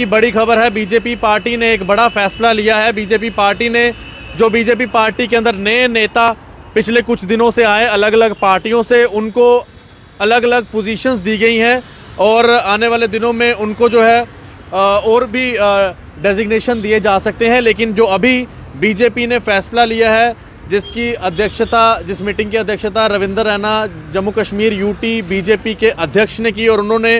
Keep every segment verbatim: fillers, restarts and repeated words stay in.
की बड़ी खबर है। बीजेपी पार्टी ने एक बड़ा फैसला लिया है। बीजेपी पार्टी ने जो बीजेपी पार्टी के अंदर नए नेता पिछले कुछ दिनों से आए अलग अलग पार्टियों से, उनको अलग अलग पोजीशंस दी गई हैं और आने वाले दिनों में उनको जो है और भी डेजिग्नेशन दिए जा सकते हैं। लेकिन जो अभी बीजेपी ने फैसला लिया है, जिसकी अध्यक्षता जिस मीटिंग की अध्यक्षता रविंदर रैना जम्मू कश्मीर यूटी बीजेपी के अध्यक्ष ने की और उन्होंने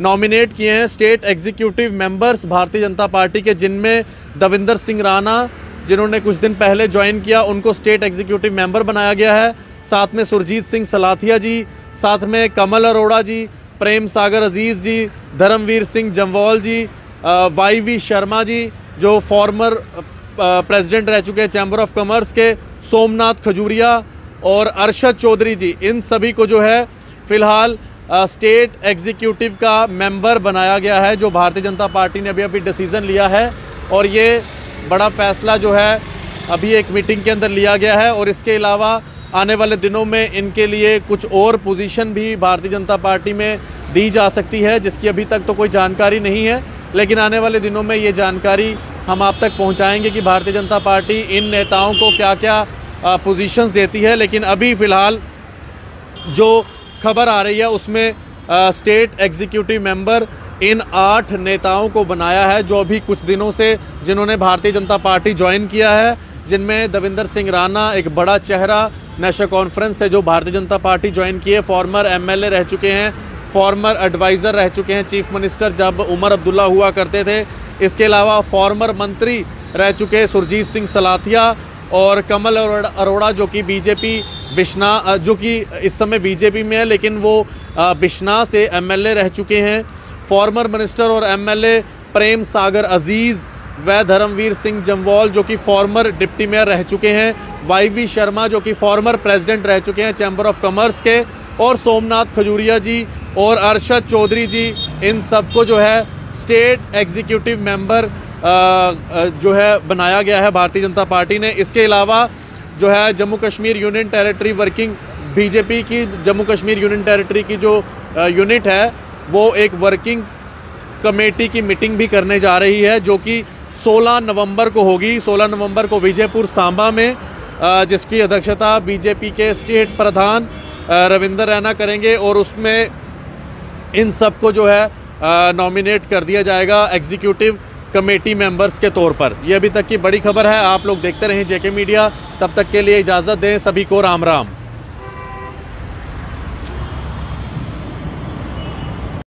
नॉमिनेट किए हैं स्टेट एग्जीक्यूटिव मेंबर्स भारतीय जनता पार्टी के, जिनमें दविंदर सिंह राणा जिन्होंने कुछ दिन पहले ज्वाइन किया उनको स्टेट एग्जीक्यूटिव मेंबर बनाया गया है। साथ में सुरजीत सिंह सलाथिया जी, साथ में कमल अरोड़ा जी, प्रेम सागर अजीज़ जी, धर्मवीर सिंह जमवाल जी, वाई वी शर्मा जी जो फॉर्मर प्रेसिडेंट रह चुके हैं चैम्बर ऑफ कॉमर्स के, सोमनाथ खजूरिया और अरशद चौधरी जी, इन सभी को जो है फिलहाल स्टेट एग्जीक्यूटिव का मेंबर बनाया गया है, जो भारतीय जनता पार्टी ने अभी अभी डिसीज़न लिया है। और ये बड़ा फैसला जो है अभी एक मीटिंग के अंदर लिया गया है और इसके अलावा आने वाले दिनों में इनके लिए कुछ और पोजीशन भी भारतीय जनता पार्टी में दी जा सकती है, जिसकी अभी तक तो कोई जानकारी नहीं है। लेकिन आने वाले दिनों में ये जानकारी हम आप तक पहुंचाएंगे कि भारतीय जनता पार्टी इन नेताओं को क्या क्या पोजीशंस देती है। लेकिन अभी फ़िलहाल जो खबर आ रही है उसमें आ, स्टेट एग्जीक्यूटिव मेंबर इन आठ नेताओं को बनाया है, जो अभी कुछ दिनों से जिन्होंने भारतीय जनता पार्टी ज्वाइन किया है, जिनमें दविंदर सिंह राणा एक बड़ा चेहरा नेशनल कॉन्फ्रेंस से जो भारतीय जनता पार्टी ज्वाइन किए, फॉर्मर एमएलए रह चुके हैं, फॉर्मर एडवाइज़र रह चुके हैं चीफ मिनिस्टर जब उमर अब्दुल्ला हुआ करते थे। इसके अलावा फॉर्मर मंत्री रह चुके सुरजीत सिंह सलाथिया और कमल अरोड़ा जो कि बीजेपी बिश्ना जो कि इस समय बीजेपी में है लेकिन वो बिश्ना से एमएलए रह चुके हैं। फॉर्मर मिनिस्टर और एमएलए प्रेम सागर अजीज़ व धर्मवीर सिंह जमवाल जो कि फॉर्मर डिप्टी मेयर रह चुके हैं, वाई वी शर्मा जो कि फॉर्मर प्रेसिडेंट रह चुके हैं चैम्बर ऑफ कॉमर्स के, और सोमनाथ खजूरिया जी और अरशद चौधरी जी, इन सबको जो है स्टेट एग्जीक्यूटिव मेंबर जो है बनाया गया है भारतीय जनता पार्टी ने। इसके अलावा जो है Jammu Kashmir union territory working BJP की जम्मू कश्मीर यूनियन टेरिटरी की जो यूनिट है वो एक वर्किंग कमेटी की मीटिंग भी करने जा रही है, जो कि सोलह नवंबर को होगी। सोलह नवंबर को विजयपुर सांबा में, जिसकी अध्यक्षता बीजेपी के स्टेट प्रधान रविंदर रैना करेंगे और उसमें इन सबको जो है नॉमिनेट कर दिया जाएगा एग्जीक्यूटिव कमेटी मेंबर्स के तौर पर। ये अभी तक की बड़ी खबर है। आप लोग देखते रहें जेके मीडिया। तब तक के लिए इजाज़त दें। सभी को राम राम।